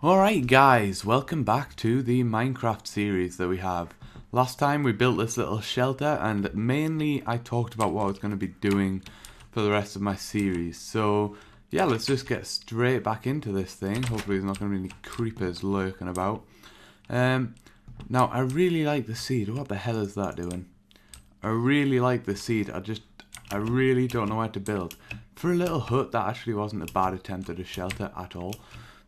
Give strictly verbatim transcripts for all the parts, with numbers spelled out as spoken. Alright guys, welcome back to the Minecraft series that we have. Last time we built this little shelter and mainly I talked about what I was going to be doing for the rest of my series. So yeah, let's just get straight back into this thing. Hopefully there's not going to be any creepers lurking about. Um, now I really like the seed. What the hell is that doing? I really like the seed. I just, I really don't know where to build. For a little hut that actually wasn't a bad attempt at a shelter at all.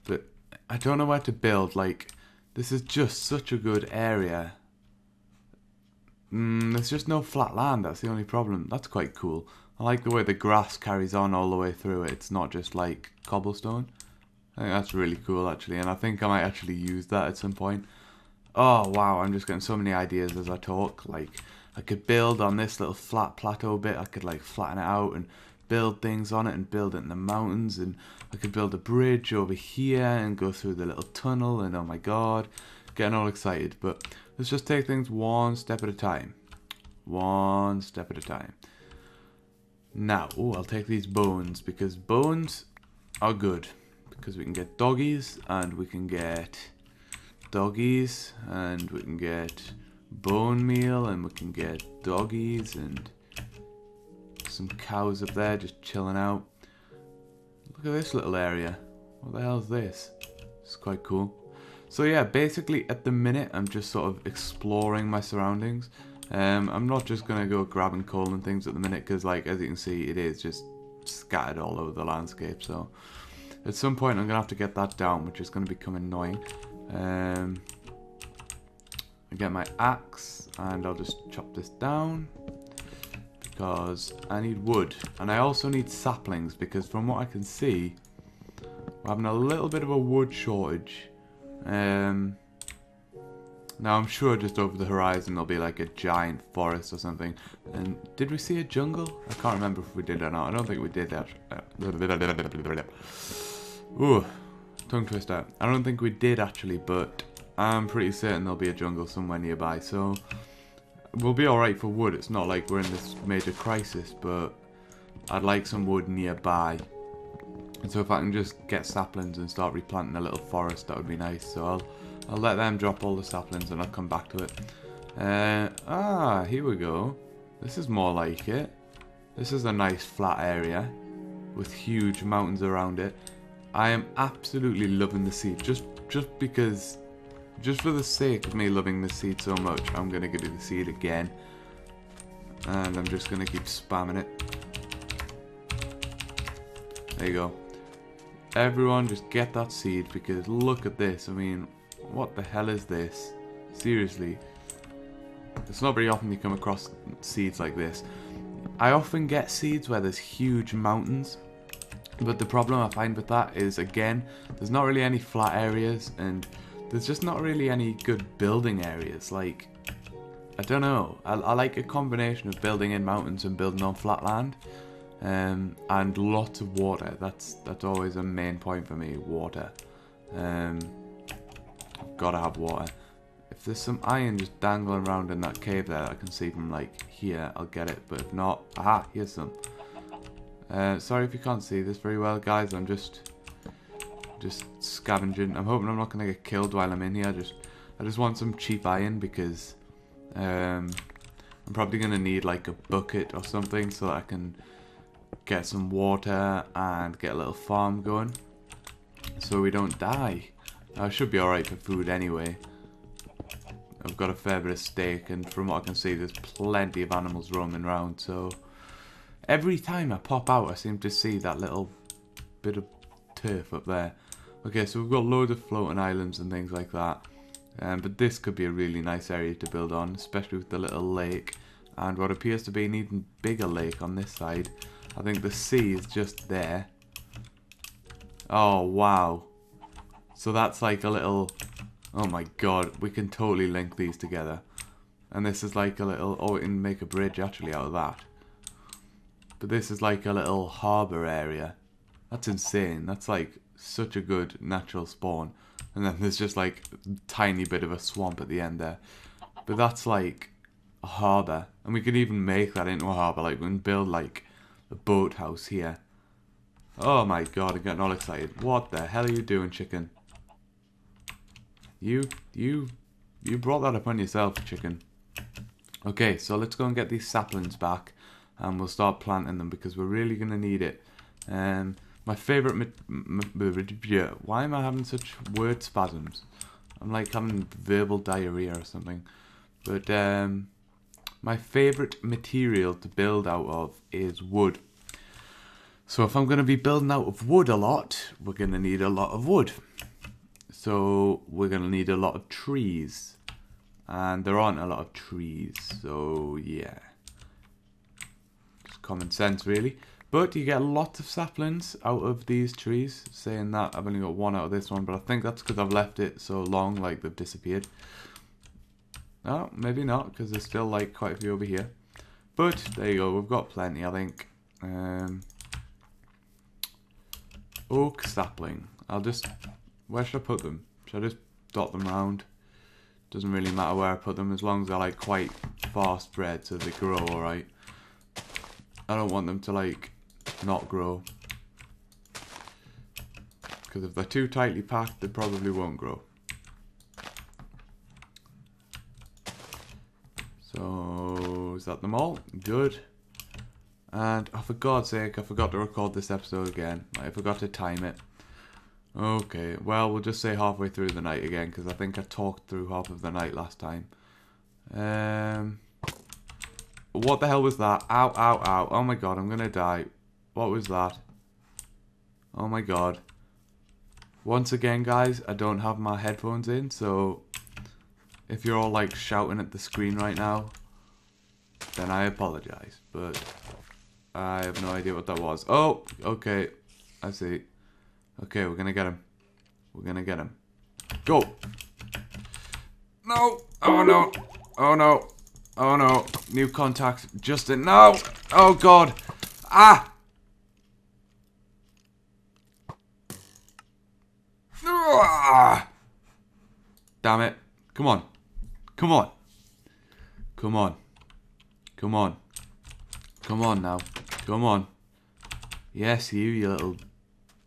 But I don't know where to build, like, this is just such a good area. Mm, there's just no flat land, that's the only problem. That's quite cool. I like the way the grass carries on all the way through it. It's not just, like, cobblestone. I think that's really cool, actually, and I think I might actually use that at some point. Oh, wow, I'm just getting so many ideas as I talk. Like, I could build on this little flat plateau bit. I could, like, flatten it out and build things on it and build it in the mountains, and I could build a bridge over here and go through the little tunnel, and oh my god, getting all excited. But let's just take things one step at a time. One step at a time. Now, oh, I'll take these bones, because bones are good, because we can get doggies, and we can get doggies, and we can get bone meal, and we can get doggies, and some cows up there just chilling out. Look at this little area. What the hell is this? It's quite cool. So yeah, basically at the minute I'm just sort of exploring my surroundings. Um, I'm not just gonna go grabbing coal and things at the minute, because like as you can see it is just scattered all over the landscape. So at some point I'm gonna have to get that down, which is gonna become annoying. Um, I get my axe and I'll just chop this down, because I need wood, and I also need saplings, because from what I can see we're having a little bit of a wood shortage. Um, now I'm sure just over the horizon there'll be like a giant forest or something. And did we see a jungle? I can't remember if we did or not. I don't think we did that. Ooh, tongue twister. I don't think we did actually, but I'm pretty certain there'll be a jungle somewhere nearby, so we'll be alright for wood. It's not like we're in this major crisis, but I'd like some wood nearby. And so if I can just get saplings and start replanting a little forest, that would be nice. So I'll I'll let them drop all the saplings and I'll come back to it. Uh, ah, here we go. This is more like it. This is a nice flat area with huge mountains around it. I am absolutely loving the seed. Just, just because... Just for the sake of me loving the seed so much, I'm going to give you the seed again. And I'm just going to keep spamming it. There you go. Everyone just get that seed, because look at this. I mean, what the hell is this? Seriously. It's not very often you come across seeds like this. I often get seeds where there's huge mountains. But the problem I find with that is, again, there's not really any flat areas, and there's just not really any good building areas. Like, I don't know. I, I like a combination of building in mountains and building on flat land. Um, and lots of water. That's that's always a main point for me, water. Um, gotta have water. If there's some iron just dangling around in that cave there, I can see from like here, I'll get it. But if not, aha, here's some. Uh, sorry if you can't see this very well, guys. I'm just... Just scavenging. I'm hoping I'm not going to get killed while I'm in here. I just, I just want some cheap iron, because um, I'm probably going to need like a bucket or something so that I can get some water and get a little farm going so we don't die. I should be alright for food anyway. I've got a fair bit of steak, and from what I can see there's plenty of animals roaming around, so every time I pop out I seem to see that little bit of turf up there. Okay, so we've got loads of floating islands and things like that, um, but this could be a really nice area to build on, especially with the little lake, and what appears to be an even bigger lake on this side. I think the sea is just there. Oh, wow. So that's like a little... Oh my god, we can totally link these together. And this is like a little... Oh, we can make a bridge actually out of that. But this is like a little harbour area. That's insane. That's like such a good natural spawn. And then there's just like a tiny bit of a swamp at the end there. But that's like a harbour. And we could even make that into a harbour. Like we can build like a boathouse here. Oh my god, I'm getting all excited. What the hell are you doing, chicken? You, you, you brought that upon yourself, chicken. Okay, so let's go and get these saplings back, and we'll start planting them because we're really going to need it. Um, my favourite... Why am I having such word spasms? I'm like having verbal diarrhea or something. But um, my favourite material to build out of is wood. So if I'm going to be building out of wood a lot, we're going to need a lot of wood. So we're going to need a lot of trees. And there aren't a lot of trees, so yeah. It's common sense, really. But you get lots of saplings out of these trees. Saying that, I've only got one out of this one, but I think that's because I've left it so long, like they've disappeared. No, maybe not, because there's still like quite a few over here. But there you go, we've got plenty, I think. Um, oak sapling. I'll just... Where should I put them? Should I just dot them around? Doesn't really matter where I put them, as long as they're like quite far spread so they grow alright. I don't want them to like not grow, because if they're too tightly packed they probably won't grow. So is that them all? Good. And oh, for God's sake, I forgot to record this episode again. I forgot to time it. Okay, well, we'll just say halfway through the night again, because I think I talked through half of the night last time. Um, what the hell was that? Ow, ow, ow. Oh my god, I'm going to die. What was that? Oh my god. Once again, guys, I don't have my headphones in, so if you're all, like, shouting at the screen right now, then I apologise, but I have no idea what that was. Oh, okay, I see. Okay, we're gonna get him. We're gonna get him. Go! No! Oh no! Oh no! Oh no! New contact. Justin, no! Oh god! Ah! Damn it. Come on. Come on. Come on. Come on. Come on now. Come on. Yes, you, you little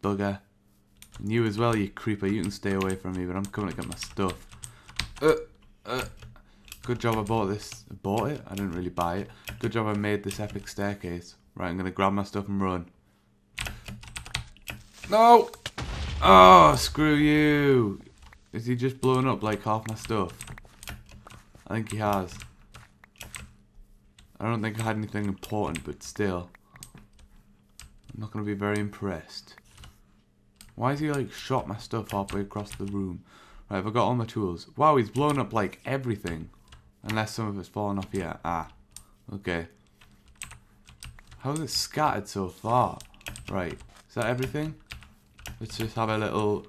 bugger. And you as well, you creeper. You can stay away from me, but I'm coming to get my stuff. Uh, uh. Good job I bought this. I bought it? I didn't really buy it. Good job I made this epic staircase. Right, I'm going to grab my stuff and run. No! Oh, screw you! Is he just blowing up like half my stuff? I think he has. I don't think I had anything important, but still. I'm not going to be very impressed. Why has he, like, shot my stuff halfway across the room? Right, have I got all my tools? Wow, he's blown up, like, everything. Unless some of it's fallen off here. Ah, okay. How is it scattered so far? Right, is that everything? Let's just have a little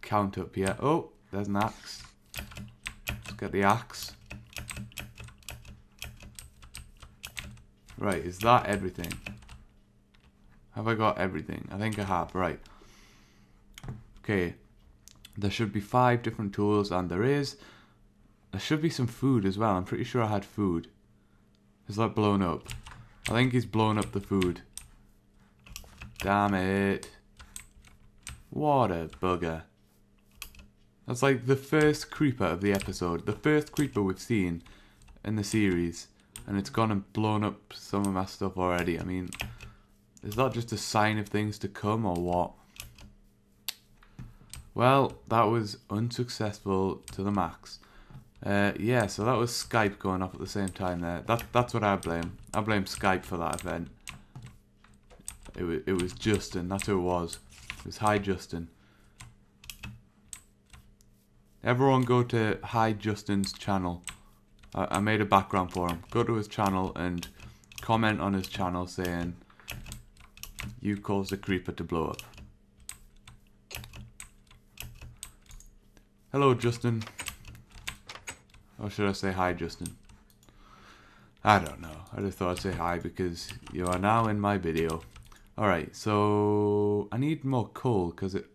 count up here. Oh, there's an axe. Let's get the axe. Right, is that everything? Have I got everything? I think I have, right. Okay, there should be five different tools, and there is. There should be some food as well. I'm pretty sure I had food. Is that blown up? I think he's blown up the food. Damn it. What a bugger. That's like the first creeper of the episode. The first creeper we've seen in the series. And it's gone and blown up some of my stuff already. I mean, is that just a sign of things to come or what? Well, that was unsuccessful to the max. Uh, yeah, so that was Skype going off at the same time there. That, that's what I blame. I blame Skype for that event. It was, it was Justin, that's who it was. It was Hi Justin. Everyone go to Hi Justin's channel. I, I made a background for him. Go to his channel and comment on his channel saying, "You caused a creeper to blow up." Hello, Justin. Or should I say hi, Justin? I don't know. I just thought I'd say hi because you are now in my video. Alright, so I need more coal because it...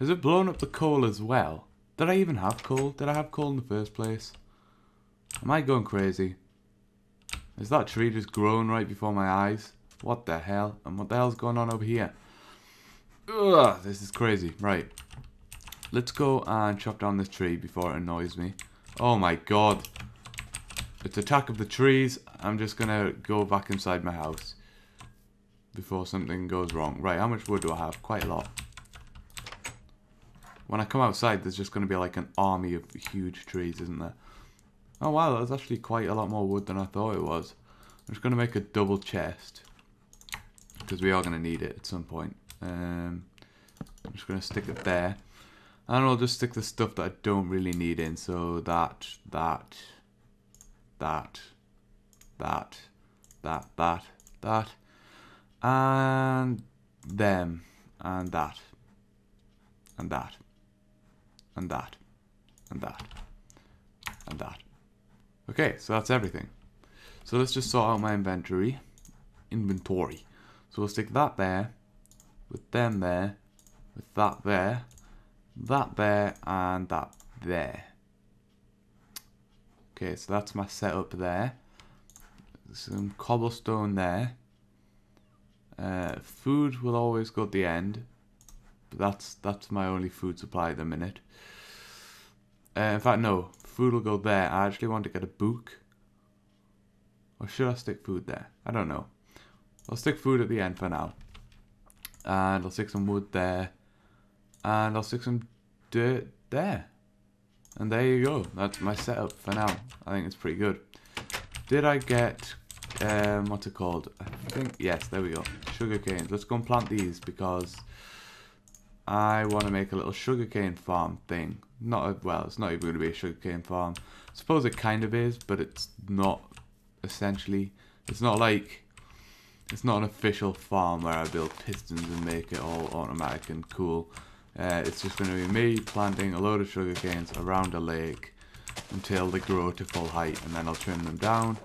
Has it blown up the coal as well? Did I even have coal? Did I have coal in the first place? Am I going crazy? Is that tree just growing right before my eyes? What the hell? And what the hell's going on over here? Ugh, this is crazy. Right. Let's go and chop down this tree before it annoys me. Oh my god. It's attack of the trees. I'm just gonna go back inside my house before something goes wrong. Right, how much wood do I have? Quite a lot. When I come outside, there's just gonna be like an army of huge trees, isn't there? Oh wow, that's actually quite a lot more wood than I thought it was. I'm just gonna make a double chest because we are gonna need it at some point. Um, I'm just gonna stick it there. And I'll just stick the stuff that I don't really need in. So that, that, that, that, that, that, that, and them, and that, and that, and that, and that, and that. Okay, so that's everything. So let's just sort out my inventory. Inventory. So we'll stick that there, with them there, with that there, that there, and that there. Okay, so that's my setup there. Some cobblestone there. Uh, food will always go at the end, but that's that's my only food supply at the minute. Uh, in fact, no, food will go there. I actually want to get a book. Or should I stick food there? I don't know. I'll stick food at the end for now. And I'll stick some wood there. And I'll stick some dirt there. And there you go. That's my setup for now. I think it's pretty good. Did I get, um, what's it called? I think, yes, there we go. Sugar canes. Let's go and plant these because I want to make a little sugarcane farm thing. Not, a, well, it's not even going to be a sugarcane farm. I suppose it kind of is, but it's not essentially. It's not like, it's not an official farm where I build pistons and make it all automatic and cool. Uh, it's just going to be me planting a load of sugar canes around a lake until they grow to full height, and then I'll trim them down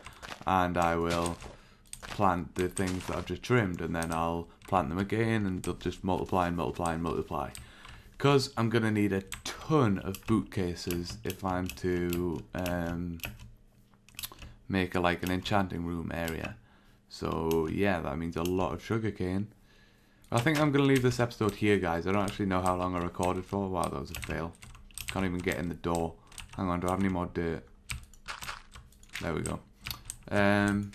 and I will plant the things that I've just trimmed, and then I'll plant them again and they'll just multiply and multiply and multiply. Because I'm going to need a ton of bookcases if I'm to um, make a, like an enchanting room area. So yeah, that means a lot of sugar cane. I think I'm going to leave this episode here, guys. I don't actually know how long I recorded for. Wow, that was a fail. Can't even get in the door. Hang on, do I have any more dirt? There we go. Um,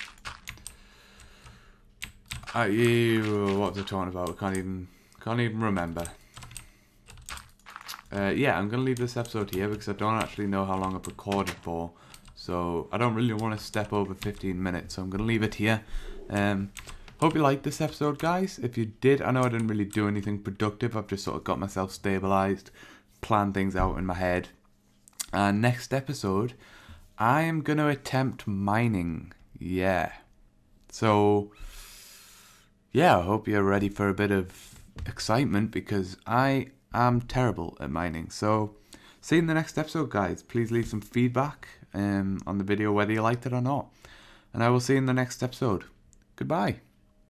I, what was I talking about? I can't even, can't even remember. Uh, yeah, I'm going to leave this episode here because I don't actually know how long I've recorded for. So I don't really want to step over fifteen minutes. So I'm going to leave it here. Um... Hope you liked this episode, guys. If you did, I know I didn't really do anything productive. I've just sort of got myself stabilized, planned things out in my head. And next episode, I am going to attempt mining. Yeah. So, yeah, I hope you're ready for a bit of excitement because I am terrible at mining. So, see you in the next episode, guys. Please leave some feedback um, on the video, whether you liked it or not. And I will see you in the next episode. Goodbye.